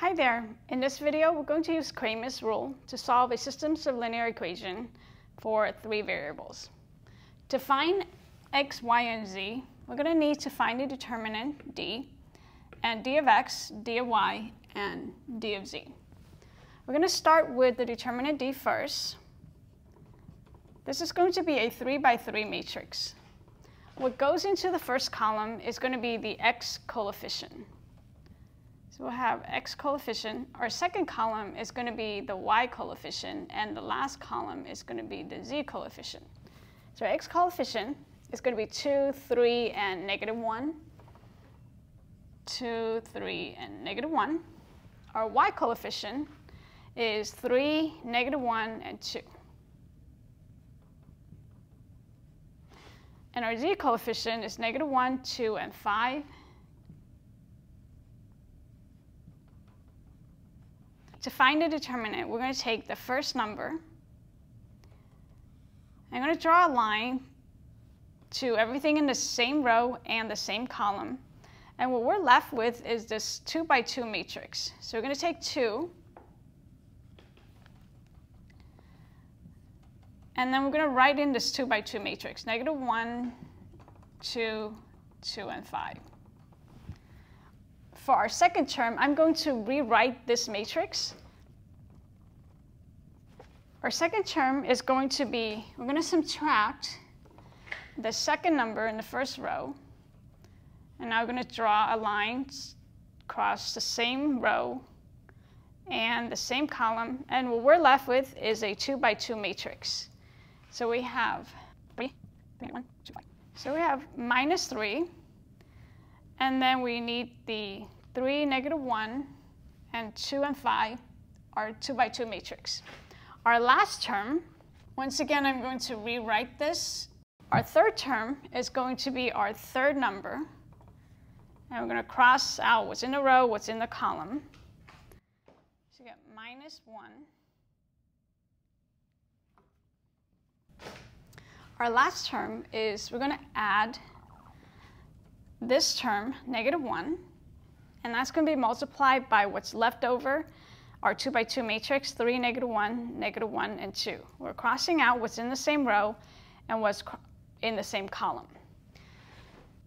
Hi there. In this video, we're going to use Cramer's rule to solve a systems of linear equation for three variables. To find x, y, and z, we're going to need to find the determinant d, and d of x, d of y, and d of z. We're going to start with the determinant d first. This is going to be a 3 by 3 matrix. What goes into the first column is going to be the x coefficient. So we'll have x coefficient. Our second column is going to be the y coefficient, and the last column is going to be the z coefficient. So our x coefficient is going to be 2, 3, and negative 1. 2, 3, and negative 1. Our y coefficient is 3, negative 1, and 2. And our z coefficient is negative 1, 2, and 5. To find the determinant, we're going to take the first number. I'm going to draw a line to everything in the same row and the same column. And what we're left with is this 2 by 2 matrix. So we're going to take 2. And then we're going to write in this 2 by 2 matrix, negative 1, 2, 2, and 5. For our second term, I'm going to rewrite this matrix. Our second term is going to be, we're going to subtract the second number in the first row. And now we're going to draw a line across the same row and the same column. And what we're left with is a 2 by 2 matrix. So we have minus 3. And then we need the 3, negative 1, and 2 and 5, our 2 by 2 matrix. Our last term, once again, I'm going to rewrite this. Our third term is going to be our third number. And we're going to cross out what's in the row, what's in the column. So you get minus 1. Our last term is we're going to add this term, negative 1, and that's going to be multiplied by what's left over, our 2 by 2 matrix, 3, negative 1, negative 1, and 2. We're crossing out what's in the same row and what's in the same column.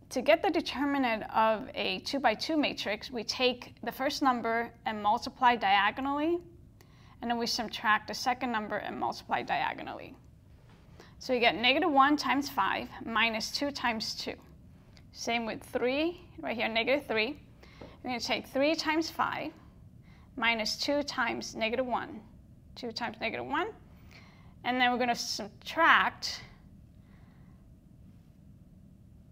To get the determinant of a 2 by 2 matrix, we take the first number and multiply diagonally, and then we subtract the second number and multiply diagonally. So you get negative 1 times 5 minus 2 times 2. Same with 3, right here, negative 3. We're going to take 3 times 5 minus 2 times negative 1. 2 times negative 1. And then we're going to subtract,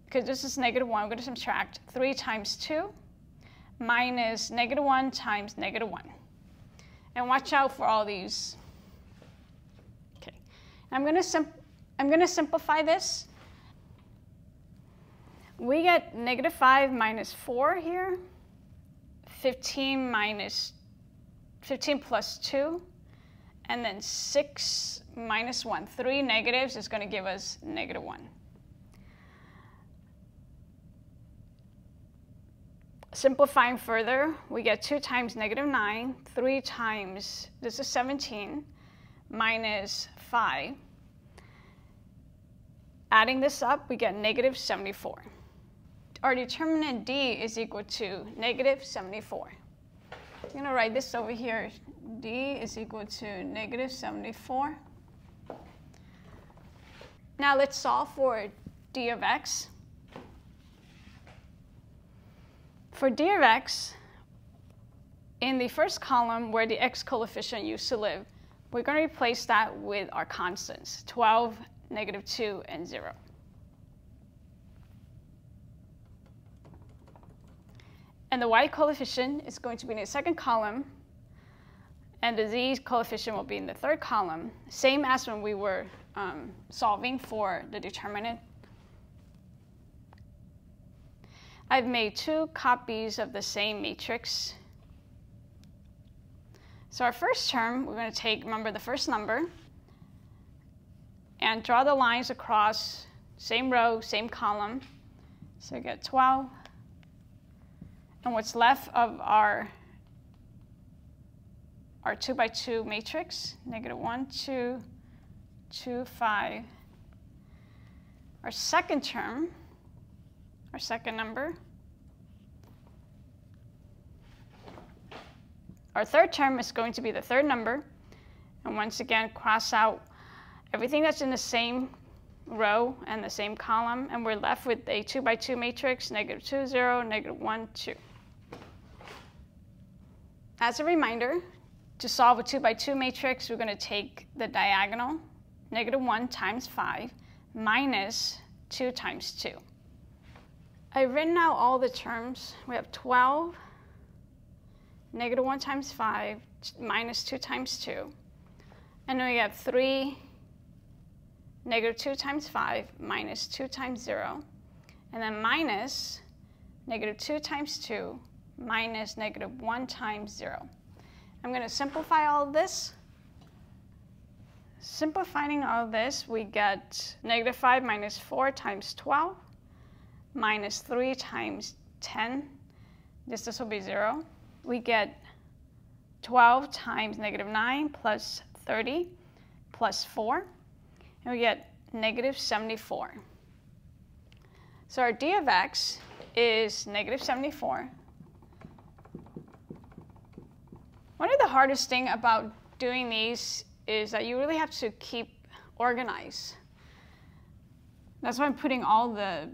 because this is negative 1, we're going to subtract 3 times 2 minus negative 1 times negative 1. And watch out for all these. Okay. I'm going to simplify this. We get negative 5 minus 4 here, 15 plus 2, and then 6 minus 1. 3 negatives is going to give us negative 1. Simplifying further, we get 2 times negative 9, 3 times, this is 17, minus 5. Adding this up, we get negative 74. Our determinant d is equal to negative 74. I'm going to write this over here. d is equal to negative 74. Now let's solve for d of x. For d of x, in the first column where the x coefficient used to live, we're going to replace that with our constants, 12, negative 2, and 0. And the y coefficient is going to be in the second column, and the z coefficient will be in the third column, same as when we were solving for the determinant. I've made 2 copies of the same matrix. So our first term, we're going to take, remember, the first number, and draw the lines across, same row, same column. So we get 12. And what's left of our our 2 by 2 matrix, -1, 2, 2, 5. Our second term, our second number, our third term is going to be the third number. And once again, cross out everything that's in the same row and the same column. And we're left with a 2 by 2 matrix, (-2, 0, (-1, 2). As a reminder, to solve a 2 by 2 matrix, we're going to take the diagonal, (-1 × 5, minus 2 × 2. I've written out all the terms. We have 12, (-1 × 5, minus 2 × 2. And then we have 3, (-2 × 5, minus 2 × 0. And then minus (-2 × 2, minus (-1 × 0. I'm going to simplify all of this. Simplifying all of this, we get (-5 minus 4 times 12, minus 3 times 10. This will be 0. We get 12 times (-9 plus 30 plus 4. And we get (-74. So our d of x is (-74. One of the hardest things about doing these is that you really have to keep organized. That's why I'm putting all the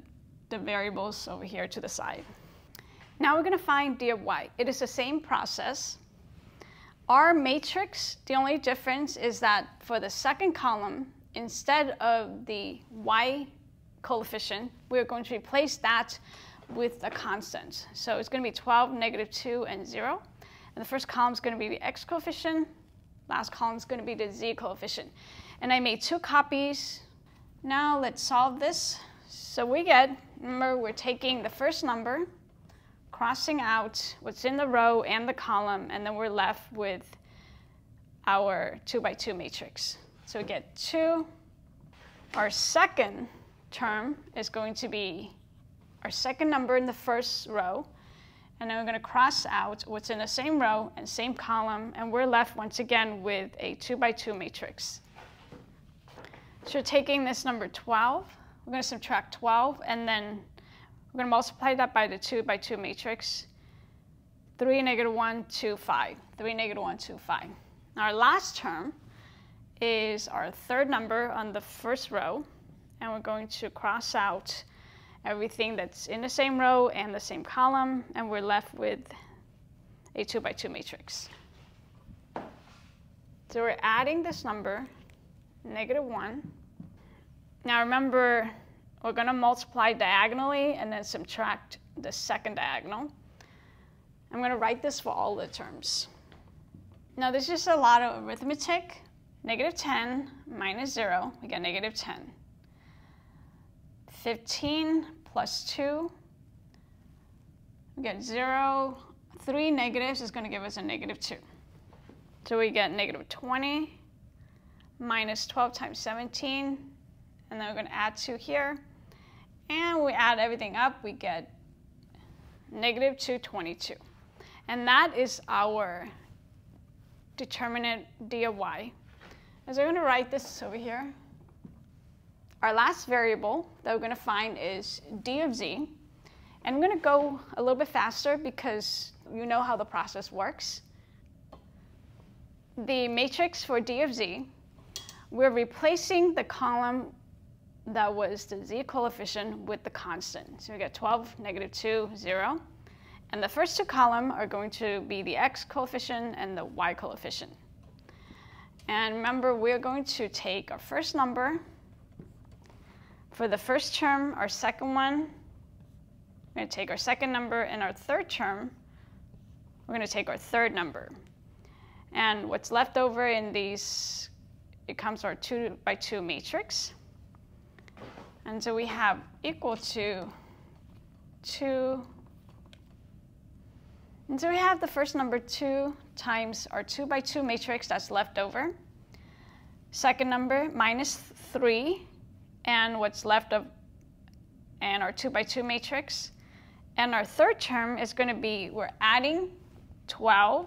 variables over here to the side. Now we're going to find d of y. It is the same process. Our matrix, the only difference is that for the second column, instead of the y coefficient, we're going to replace that with a constant. So it's going to be 12, (-2, and 0. And the first column is going to be the x coefficient. Last column is going to be the z coefficient. And I made 2 copies. Now let's solve this. So we get, remember, we're taking the first number, crossing out what's in the row and the column, and then we're left with our 2 by 2 matrix. So we get 2. Our second term is going to be our second number in the first row. And then we're going to cross out what's in the same row and same column, and we're left once again with a 2 by 2 matrix. So taking this number 12, we're going to subtract 12, and then we're going to multiply that by the 2 by 2 matrix. 3, (-1, 2, 5. 3, (-1, 2, 5. Now our last term is our third number on the first row, and we're going to cross out everything that's in the same row and the same column, and we're left with a 2 by 2 matrix. So we're adding this number, (-1). Now remember, we're going to multiply diagonally and then subtract the second diagonal. I'm going to write this for all the terms. Now there's just a lot of arithmetic. (-10 minus 0, we get (-10). 15 plus 2, we get 0. 3 negatives is going to give us a (-2). So we get (-20 minus 12 times 17. And then we're going to add 2 here. And we add everything up, we get (-2, 22). And that is our determinant d of y. So I'm going to write this over here. Our last variable that we're going to find is d of z. And I'm going to go a little bit faster because you know how the process works. The matrix for d of z, we're replacing the column that was the z coefficient with the constant. So we get 12, (-2, 0. And the first two columns are going to be the x coefficient and the y coefficient. And remember, we're going to take our first number. For the first term, our second one, we're going to take our second number, and our third term, we're going to take our third number. And what's left over in these, it comes our 2 by 2 matrix. And so we have equal to 2. And so we have the first number 2 times our 2 by 2 matrix that's left over. Second number minus 3. And what's left of, and our 2 by 2 matrix. And our third term is going to be, we're adding 12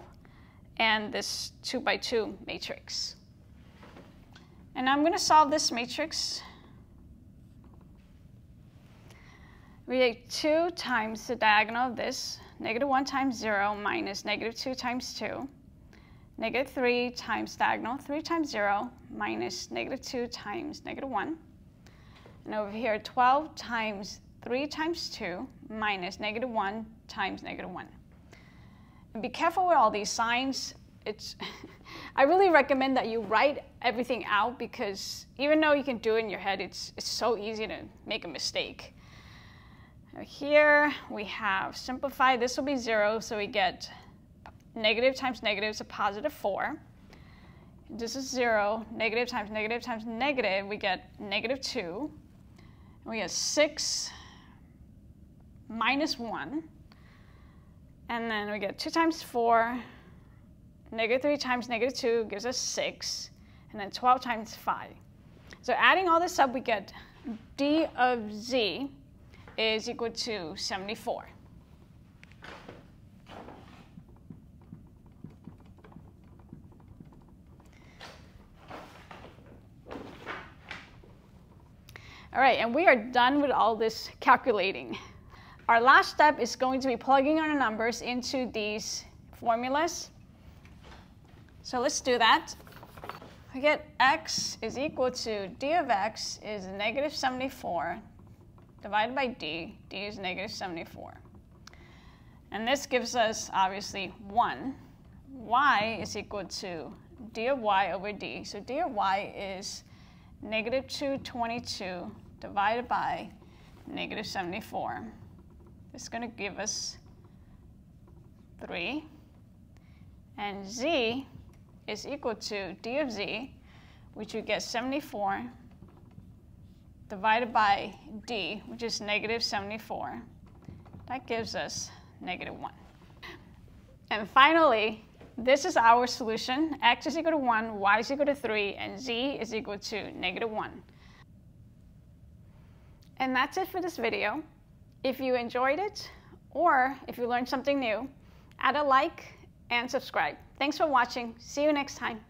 and this 2 by 2 matrix. And I'm going to solve this matrix. We take 2 times the diagonal of this, -1 times 0 minus -2 times 2, -3 times diagonal 3 times 0 minus -2 times -1. And over here, 12 times 3 times 2 minus -1 times -1. And be careful with all these signs. I really recommend that you write everything out, because even though you can do it in your head, it's so easy to make a mistake. Here we have simplify. This will be 0, so we get negative times negative is a positive 4. This is 0. Negative times negative times negative, we get -2. We get 6 minus 1. And then we get 2 times 4. -3 times -2 gives us 6. And then 12 times 5. So adding all this up, we get d of z is equal to 74. All right, and we are done with all this calculating. Our last step is going to be plugging our numbers into these formulas. So let's do that. We get x is equal to d of x is -74. Divided by d, d is -74. And this gives us, obviously, 1. Y is equal to d of y over d. So d of y is -222 divided by -74. It's going to give us 3. And z is equal to d of z, which we get 74. Divided by d, which is -74. That gives us -1. And finally, this is our solution. X is equal to 1, y is equal to 3, and z is equal to -1. And that's it for this video. If you enjoyed it, or if you learned something new, add a like and subscribe. Thanks for watching. See you next time.